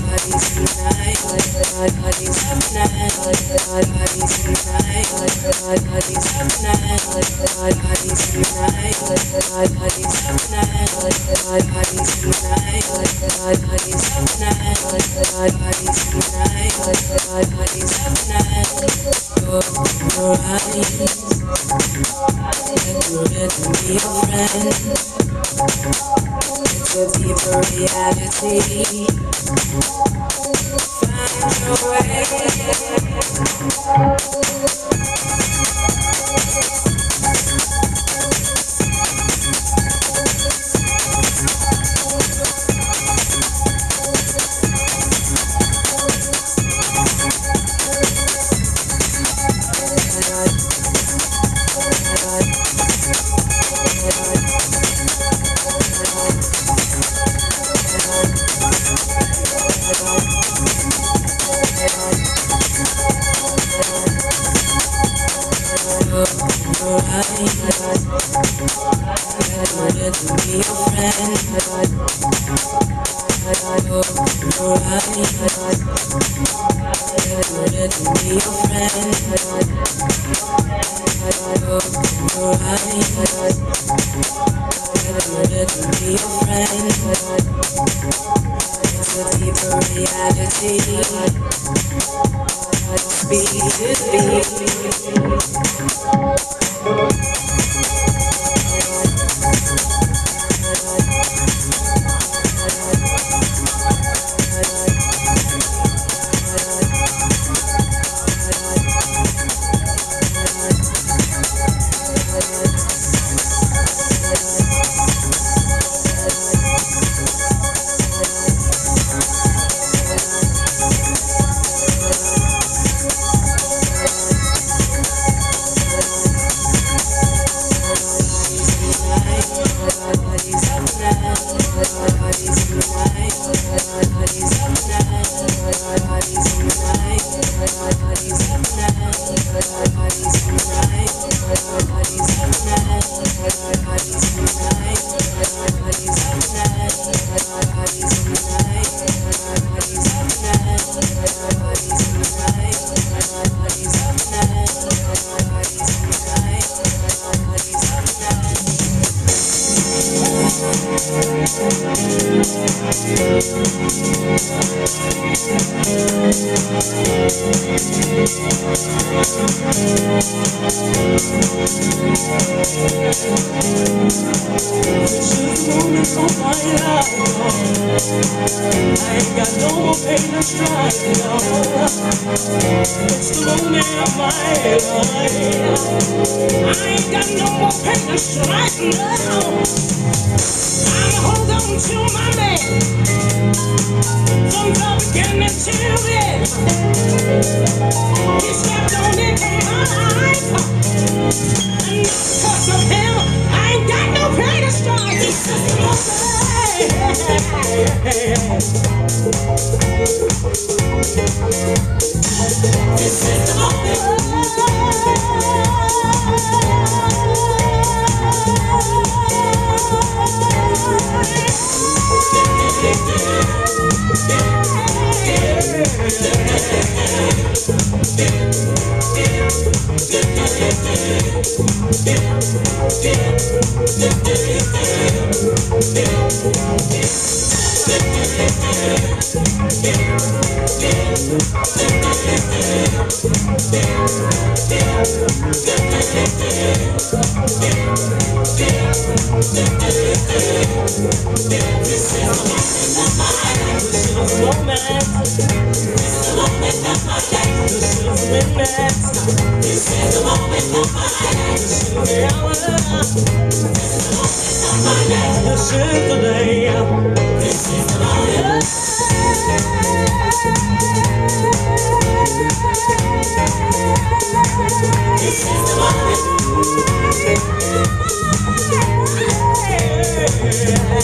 I This is the moment. Had enough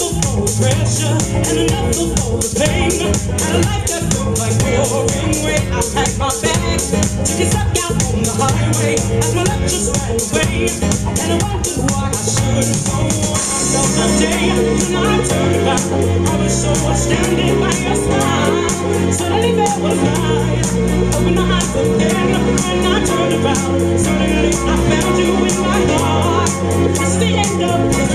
of all the pressure, had enough of all the pain. Had a life that felt like boring. When I packed my bags, took a step out on the highway as my love just ran away. And I wondered why I shouldn't go. I felt the day when I turned back, I was so astounded by your smile. Suddenly there was light, opened my eyes again, and I turned around. Suddenly I found you in my heart. It's the end of this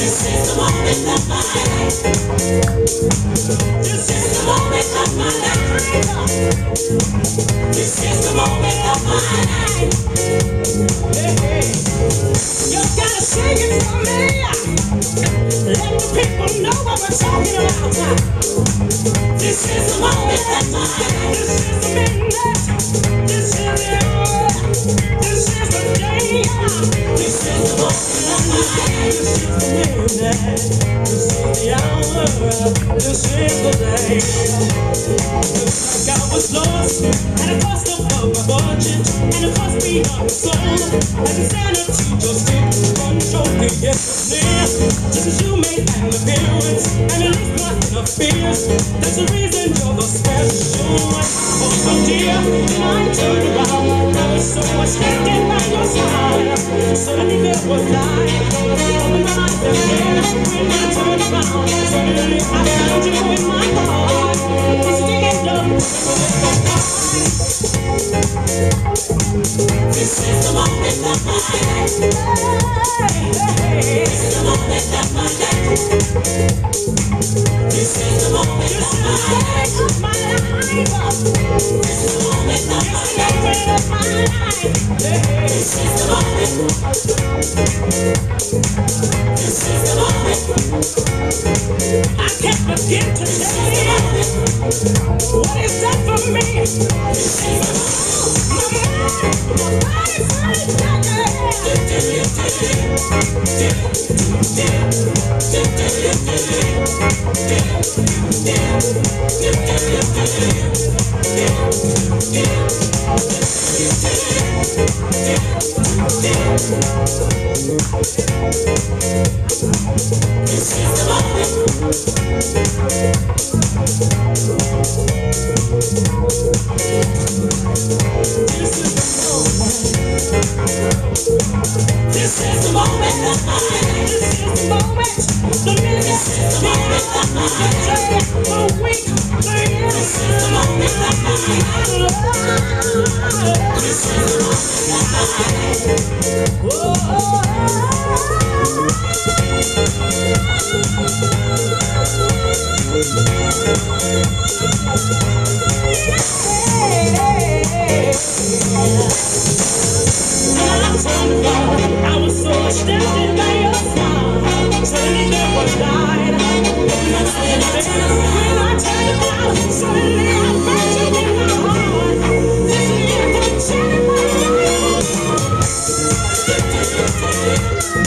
is the moment of my life. This is the moment of my life. This is the moment of my life. Hey, you gotta sing it for me. Let the people know what we're talking about. This is the moment of my life. This is the midnight. This is the hour. This is the day. This is the moment. This is the midnight, this is the hour, this is the day. Looks like I was lost, at a cost above my budget, and a cost beyond my soul. As insanity just didn't control me, yes it's near. Just as you made an appearance, and it leaves my inner fears. That's the reason you're the special one. Oh so dear, then I turned around, I was so much taken by your smile. Suddenly there was light. This is the moment of my life. This is the moment of my life. This is the moment of my life. This is the moment of my life. This is the moment. This is the moment. I can't begin to say what is that for me. This is the moment. This is the moment of my life. This is the moment, the minute, the minute, the week, the year. This is the moment of my life. This is the moment of my life. Standing by your side, suddenly there was light. When I turned around, suddenly I found you in my heart. This is the intention of my life. It is the way. This